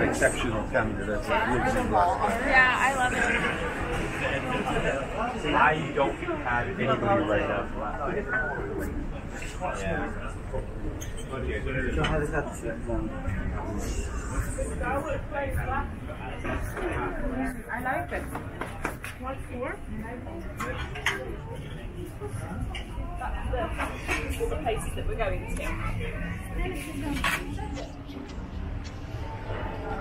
Exceptional candidate. Yeah, I love it. I don't have anybody right now. Yeah. I like it. What's for? That's all the places that we're going to.